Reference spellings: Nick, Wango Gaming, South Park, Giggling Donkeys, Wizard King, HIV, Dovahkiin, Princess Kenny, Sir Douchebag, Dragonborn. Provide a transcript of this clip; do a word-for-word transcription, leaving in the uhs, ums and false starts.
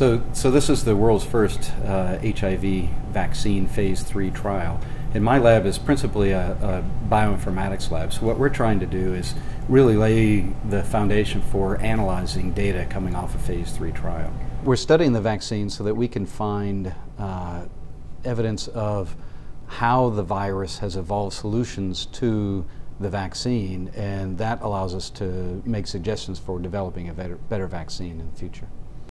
So, so this is the world's first uh, H I V vaccine phase three trial. And my lab is principally a, a bioinformatics lab. So what we're trying to do is really lay the foundation for analyzing data coming off a phase three trial. We're studying the vaccine so that we can find uh, evidence of how the virus has evolved solutions to the vaccine, and that allows us to make suggestions for developing a better, better vaccine in the future.